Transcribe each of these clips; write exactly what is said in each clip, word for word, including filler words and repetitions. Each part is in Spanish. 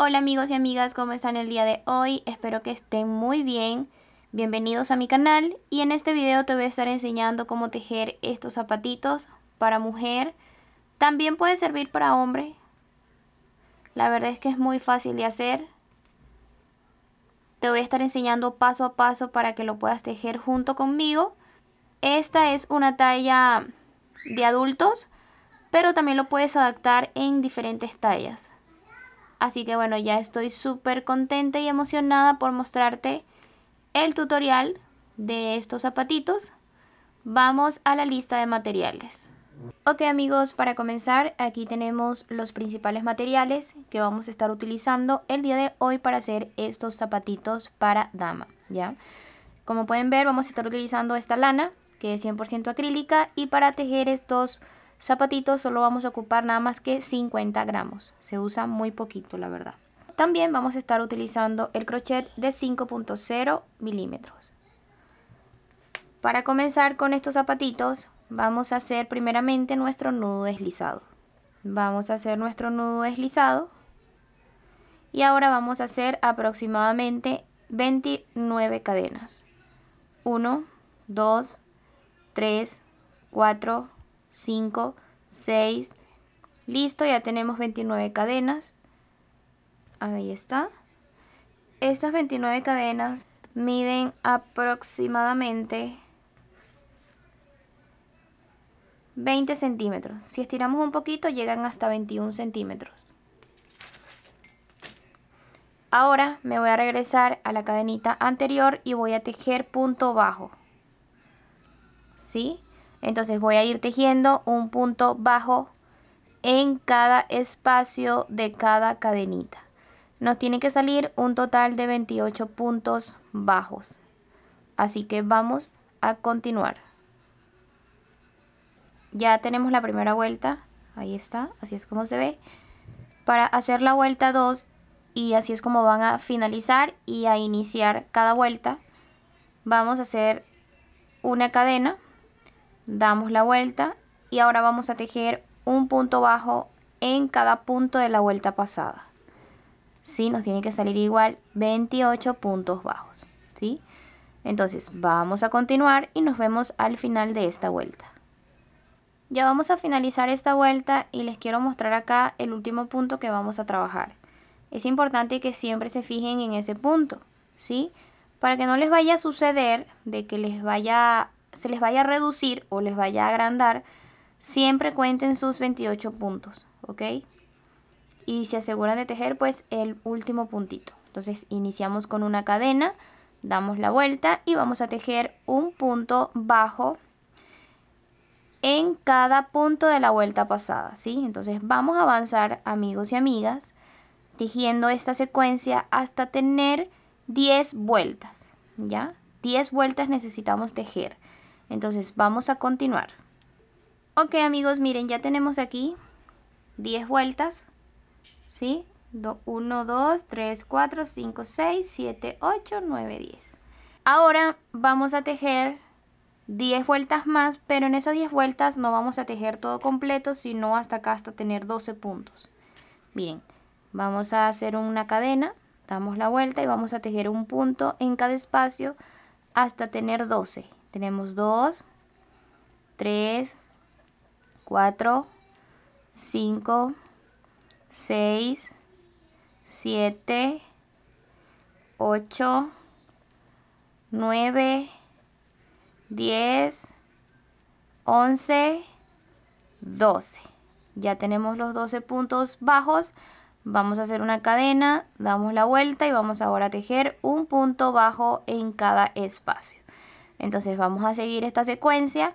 Hola amigos y amigas, ¿cómo están el día de hoy? Espero que estén muy bien. Bienvenidos a mi canal y en este video te voy a estar enseñando cómo tejer estos zapatitos para mujer. También puede servir para hombre. La verdad es que es muy fácil de hacer. Te voy a estar enseñando paso a paso para que lo puedas tejer junto conmigo. Esta es una talla de adultos, pero también lo puedes adaptar en diferentes tallas. Así que bueno, ya estoy súper contenta y emocionada por mostrarte el tutorial de estos zapatitos. Vamos a la lista de materiales. Ok amigos, para comenzar aquí tenemos los principales materiales que vamos a estar utilizando el día de hoy para hacer estos zapatitos para dama, ¿ya? Como pueden ver, vamos a estar utilizando esta lana que es cien por ciento acrílica y para tejer estos zapatitos solo vamos a ocupar nada más que cincuenta gramos. Se usa muy poquito, la verdad. También vamos a estar utilizando el crochet de cinco punto cero milímetros. Para comenzar con estos zapatitos vamos a hacer primeramente nuestro nudo deslizado. Vamos a hacer nuestro nudo deslizado. Y ahora vamos a hacer aproximadamente veintinueve cadenas. uno, dos, tres, cuatro, cinco, seis, listo, ya tenemos veintinueve cadenas, ahí está. Estas veintinueve cadenas miden aproximadamente veinte centímetros, si estiramos un poquito llegan hasta veintiún centímetros. Ahora me voy a regresar a la cadenita anterior y voy a tejer punto bajo, ¿sí? Entonces voy a ir tejiendo un punto bajo en cada espacio de cada cadenita. Nos tiene que salir un total de veintiocho puntos bajos. Así que vamos a continuar. Ya tenemos la primera vuelta. Ahí está, así es como se ve. Para hacer la vuelta dos y así es como van a finalizar y a iniciar cada vuelta. Vamos a hacer una cadena. Damos la vuelta y ahora vamos a tejer un punto bajo en cada punto de la vuelta pasada. Sí, nos tiene que salir igual veintiocho puntos bajos, ¿sí? Entonces vamos a continuar y nos vemos al final de esta vuelta. Ya vamos a finalizar esta vuelta y les quiero mostrar acá el último punto que vamos a trabajar. Es importante que siempre se fijen en ese punto, ¿sí? Para que no les vaya a suceder de que les vaya a se les vaya a reducir o les vaya a agrandar, siempre cuenten sus veintiocho puntos, ¿ok? Y se aseguran de tejer pues el último puntito. Entonces iniciamos con una cadena, damos la vuelta y vamos a tejer un punto bajo en cada punto de la vuelta pasada, ¿sí? Entonces vamos a avanzar amigos y amigas tejiendo esta secuencia hasta tener diez vueltas, ¿ya? diez vueltas necesitamos tejer. Entonces vamos a continuar. Ok amigos, miren, ya tenemos aquí diez vueltas, ¿sí? uno, dos, tres, cuatro, cinco, seis, siete, ocho, nueve, diez. Ahora vamos a tejer diez vueltas más, pero en esas diez vueltas no vamos a tejer todo completo, sino hasta acá, hasta tener doce puntos. Miren, vamos a hacer una cadena, damos la vuelta y vamos a tejer un punto en cada espacio hasta tener doce. Tenemos dos, tres, cuatro, cinco, seis, siete, ocho, nueve, diez, once, doce. Ya tenemos los doce puntos bajos. Vamos a hacer una cadena, damos la vuelta y vamos ahora a tejer un punto bajo en cada espacio. Entonces vamos a seguir esta secuencia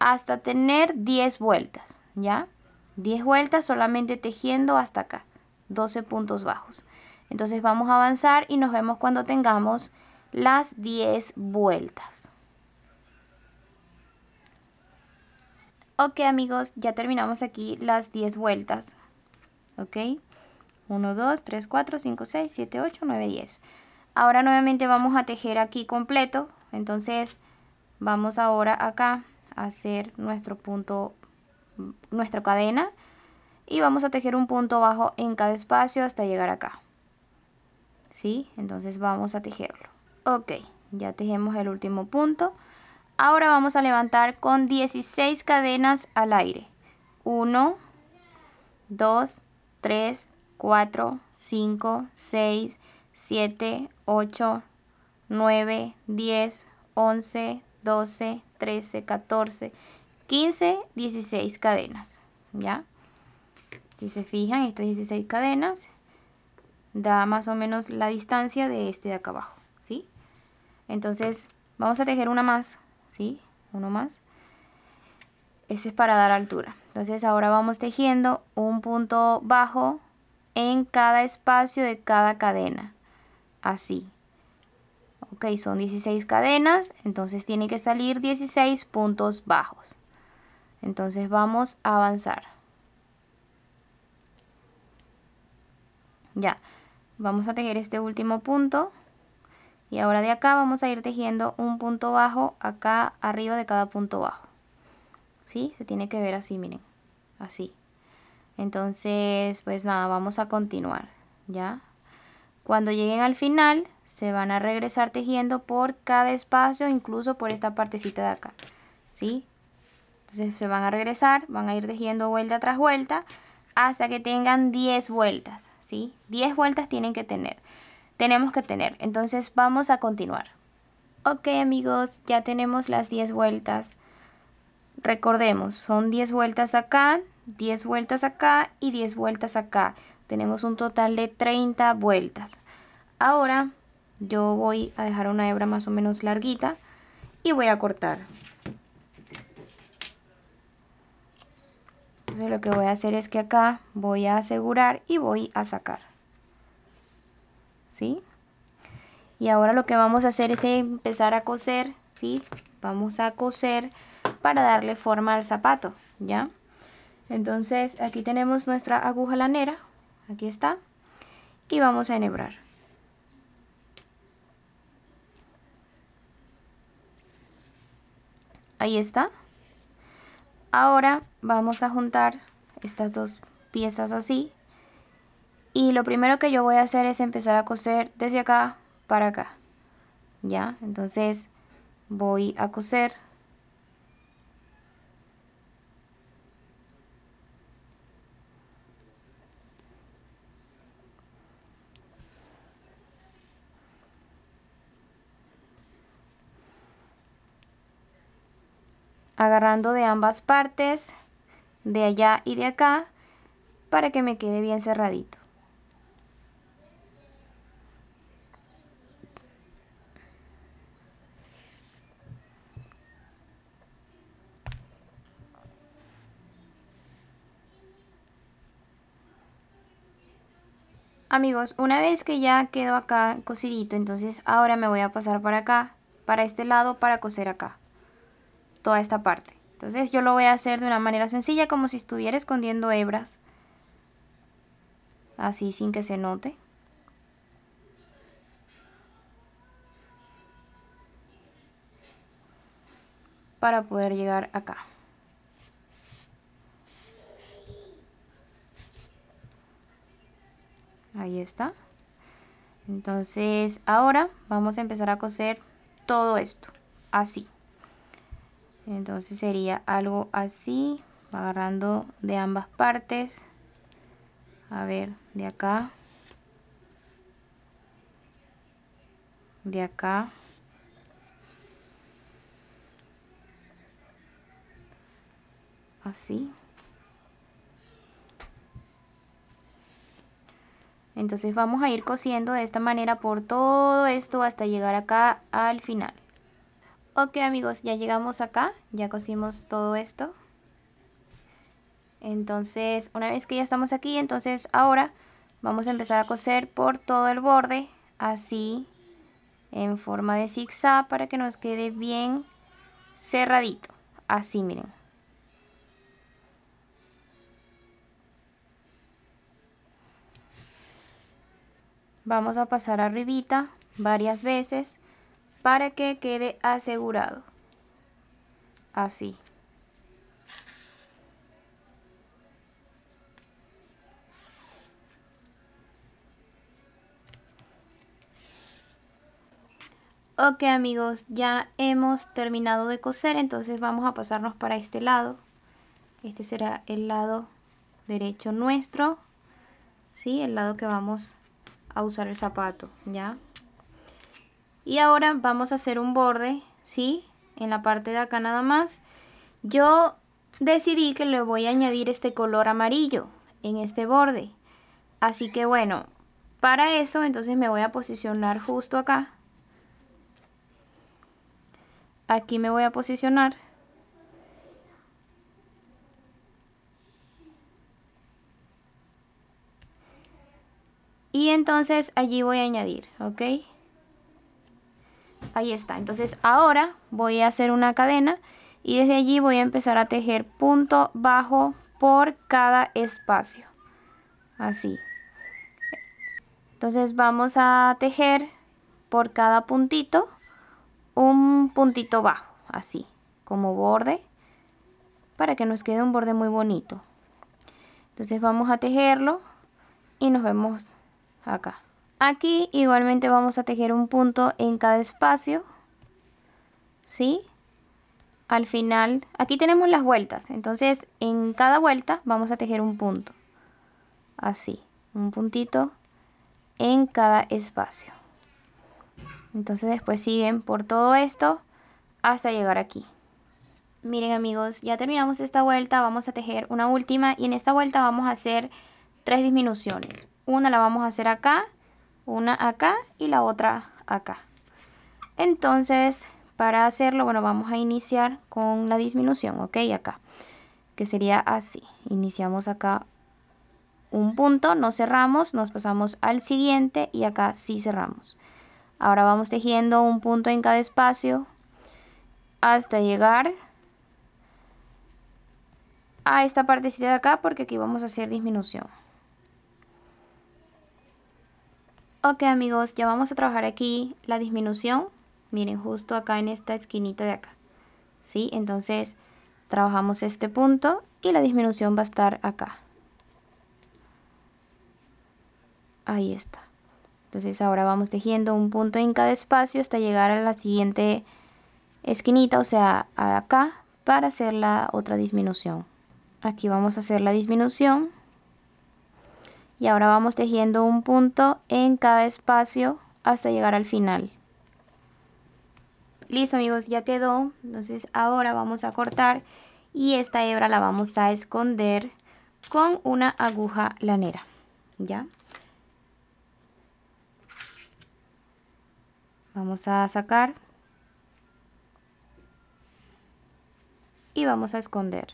hasta tener diez vueltas, ¿ya? diez vueltas solamente tejiendo hasta acá, doce puntos bajos. Entonces vamos a avanzar y nos vemos cuando tengamos las diez vueltas. Ok amigos, ya terminamos aquí las diez vueltas, ¿ok? uno, dos, tres, cuatro, cinco, seis, siete, ocho, nueve, diez. Ahora nuevamente vamos a tejer aquí completo. Entonces vamos ahora acá a hacer nuestro punto, nuestra cadena y vamos a tejer un punto bajo en cada espacio hasta llegar acá. ¿sí? Entonces vamos a tejerlo. Ok, ya tejemos el último punto. Ahora vamos a levantar con dieciséis cadenas al aire. uno, dos, tres, cuatro, cinco, seis, siete, ocho, nueve, diez, once, doce, trece, catorce, quince, dieciséis cadenas, ¿ya? Si se fijan, estas dieciséis cadenas da más o menos la distancia de este de acá abajo, ¿sí? Entonces vamos a tejer una más, ¿sí? Uno más. Ese es para dar altura. Entonces ahora vamos tejiendo un punto bajo en cada espacio de cada cadena, así. Ok, son dieciséis cadenas, entonces tienen que salir dieciséis puntos bajos. Entonces vamos a avanzar. Ya, vamos a tejer este último punto. Y ahora de acá vamos a ir tejiendo un punto bajo acá arriba de cada punto bajo. ¿Sí? Se tiene que ver así, miren, así. Entonces, pues nada, vamos a continuar, ¿ya? Cuando lleguen al final, se van a regresar tejiendo por cada espacio, incluso por esta partecita de acá, ¿sí? Entonces se van a regresar, van a ir tejiendo vuelta tras vuelta, hasta que tengan diez vueltas, ¿sí? diez vueltas tienen que tener, tenemos que tener, entonces vamos a continuar. Ok, amigos, ya tenemos las diez vueltas. Recordemos, son diez vueltas acá, diez vueltas acá y diez vueltas acá. Tenemos un total de treinta vueltas. Ahora yo voy a dejar una hebra más o menos larguita y voy a cortar. Entonces lo que voy a hacer es que acá voy a asegurar y voy a sacar. ¿Sí? Y ahora lo que vamos a hacer es empezar a coser, ¿sí? Vamos a coser para darle forma al zapato, ¿ya? Entonces aquí tenemos nuestra aguja lanera, aquí está, y vamos a enhebrar. Ahí está. Ahora vamos a juntar estas dos piezas así, y lo primero que yo voy a hacer es empezar a coser desde acá para acá, ¿ya? Entonces voy a coser. Agarrando de ambas partes, de allá y de acá, para que me quede bien cerradito. Amigos, una vez que ya quedó acá cosidito, entonces ahora me voy a pasar para acá, para este lado, para coser acá. Toda esta parte. Entonces yo lo voy a hacer de una manera sencilla, como si estuviera escondiendo hebras, así sin que se note. Para poder llegar acá. Ahí está. Entonces ahora vamos a empezar a coser todo esto, así. Entonces sería algo así, agarrando de ambas partes, a ver, de acá, de acá, así. Entonces vamos a ir cosiendo de esta manera por todo esto hasta llegar acá al final. Ok, amigos, ya llegamos acá, ya cosimos todo esto. Entonces, una vez que ya estamos aquí, entonces ahora vamos a empezar a coser por todo el borde, así, en forma de zigzag, para que nos quede bien cerradito. Así, miren. Vamos a pasar arribita varias veces, para que quede asegurado, así. Ok amigos, ya hemos terminado de coser, entonces vamos a pasarnos para este lado. Este será el lado derecho nuestro, ¿sí? El lado que vamos a usar el zapato, ¿ya? Y ahora vamos a hacer un borde, ¿sí? En la parte de acá nada más. Yo decidí que le voy a añadir este color amarillo en este borde. Así que bueno, para eso entonces me voy a posicionar justo acá. Aquí me voy a posicionar. Y entonces allí voy a añadir, ¿ok? Ahí está. Entonces ahora voy a hacer una cadena y desde allí voy a empezar a tejer punto bajo por cada espacio. Así. Entonces vamos a tejer por cada puntito un puntito bajo, así como borde, para que nos quede un borde muy bonito. Entonces vamos a tejerlo y nos vemos acá. Aquí igualmente vamos a tejer un punto en cada espacio, ¿sí? Al final, aquí tenemos las vueltas, entonces en cada vuelta vamos a tejer un punto, así, un puntito en cada espacio. Entonces después siguen por todo esto hasta llegar aquí. Miren amigos, ya terminamos esta vuelta, vamos a tejer una última y en esta vuelta vamos a hacer tres disminuciones. Una la vamos a hacer acá, una acá y la otra acá. Entonces para hacerlo, bueno, vamos a iniciar con la disminución, ok, acá. Que sería así, iniciamos acá un punto, no cerramos, nos pasamos al siguiente y acá sí cerramos. Ahora vamos tejiendo un punto en cada espacio hasta llegar a esta partecita de acá, porque aquí vamos a hacer disminución. Ok amigos, ya vamos a trabajar aquí la disminución. Miren, justo acá en esta esquinita de acá, ¿sí? Entonces trabajamos este punto y la disminución va a estar acá. Ahí está. Entonces ahora vamos tejiendo un punto en cada espacio hasta llegar a la siguiente esquinita, o sea, acá, para hacer la otra disminución. Aquí vamos a hacer la disminución. Y ahora vamos tejiendo un punto en cada espacio hasta llegar al final. Listo amigos, ya quedó. Entonces ahora vamos a cortar y esta hebra la vamos a esconder con una aguja lanera, ¿ya? Vamos a sacar y vamos a esconder.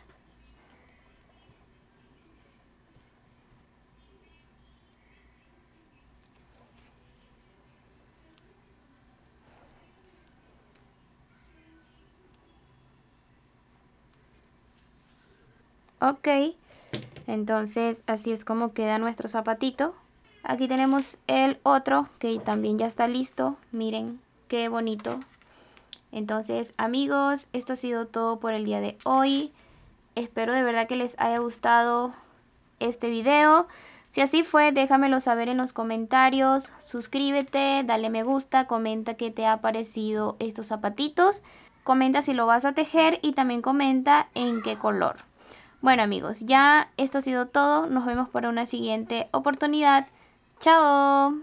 Ok, entonces así es como queda nuestro zapatito. Aquí tenemos el otro que también ya está listo. Miren qué bonito. Entonces amigos, esto ha sido todo por el día de hoy. Espero de verdad que les haya gustado este video. Si así fue, déjamelo saber en los comentarios. Suscríbete, dale me gusta, comenta qué te ha parecido estos zapatitos. Comenta si lo vas a tejer y también comenta en qué color. Bueno amigos, ya esto ha sido todo. Nos vemos para una siguiente oportunidad. ¡Chao!